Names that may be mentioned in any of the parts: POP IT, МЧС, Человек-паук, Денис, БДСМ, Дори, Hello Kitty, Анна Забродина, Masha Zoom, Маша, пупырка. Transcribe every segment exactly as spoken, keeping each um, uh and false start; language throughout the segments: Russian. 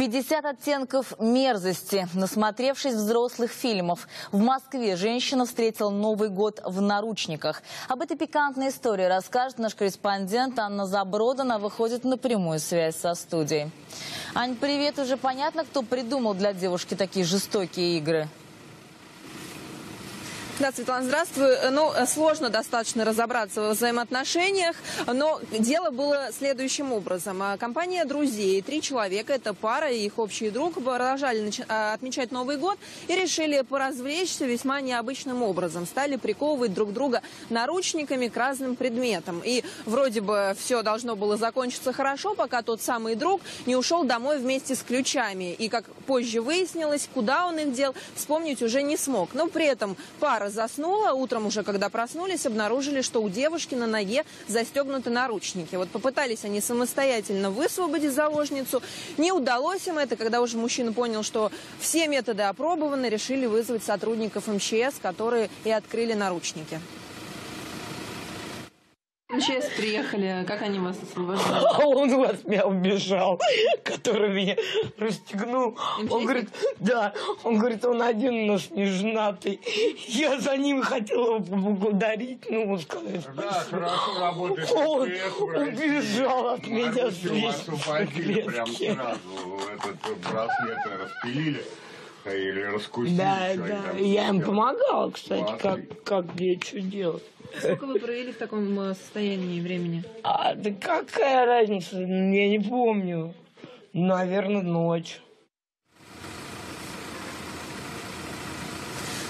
пятьдесят оттенков мерзости, насмотревшись взрослых фильмов. В Москве женщина встретила Новый год в наручниках. Об этой пикантной истории расскажет наш корреспондент Анна Забродина. Выходит на прямую связь со студией. Ань, привет. Уже понятно, кто придумал для девушки такие жестокие игры? Да, Светлана, здравствуй. Ну, сложно достаточно разобраться во взаимоотношениях, но дело было следующим образом. Компания друзей, три человека, это пара и их общий друг, продолжали отмечать Новый год и решили поразвлечься весьма необычным образом. Стали приковывать друг друга наручниками к разным предметам. И вроде бы все должно было закончиться хорошо, пока тот самый друг не ушел домой вместе с ключами. И, как позже выяснилось, куда он их дел, вспомнить уже не смог. Но при этом пара заснула, утром уже, когда проснулись, обнаружили, что у девушки на ноге застегнуты наручники. Вот попытались они самостоятельно высвободить заложницу, не удалось им это. Когда уже мужчина понял, что все методы опробованы, решили вызвать сотрудников эм че эс, которые и открыли наручники. эм че эс приехали, как они вас освобождали? Он у вас меня убежал, который меня расстегнул. Он говорит, да, он говорит, он один у нас не женатый. Я за ним хотела благодарить, ну, сказать. Да, хорошо работает. Он убежал от меня здесь. Освободили прям сразу, этот браслет распилили. Или раскусить. Да, да. Я им помогала, кстати, как, как я что делал. Сколько вы провели в таком состоянии времени? А, да какая разница? Я не помню. Наверное, ночь.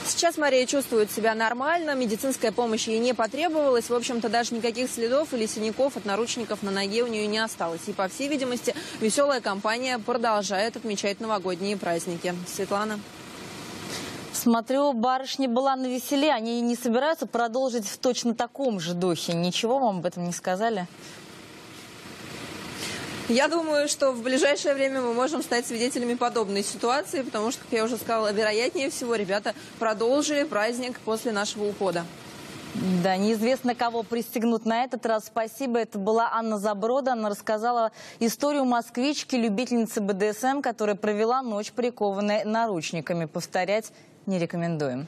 Сейчас Мария чувствует себя нормально, медицинская помощь ей не потребовалась. В общем-то, даже никаких следов или синяков от наручников на ноге у нее не осталось. И, по всей видимости, веселая компания продолжает отмечать новогодние праздники. Светлана. Смотрю, барышня была навеселе. Они и не собираются продолжить в точно таком же духе. Ничего вам об этом не сказали? Я думаю, что в ближайшее время мы можем стать свидетелями подобной ситуации, потому что, как я уже сказала, вероятнее всего, ребята продолжили праздник после нашего ухода. Да, неизвестно, кого пристегнут на этот раз. Спасибо. Это была Анна Заброда. Она рассказала историю москвички, любительницы бэ дэ эс эм, которая провела ночь прикованной наручниками. Повторять не рекомендуем.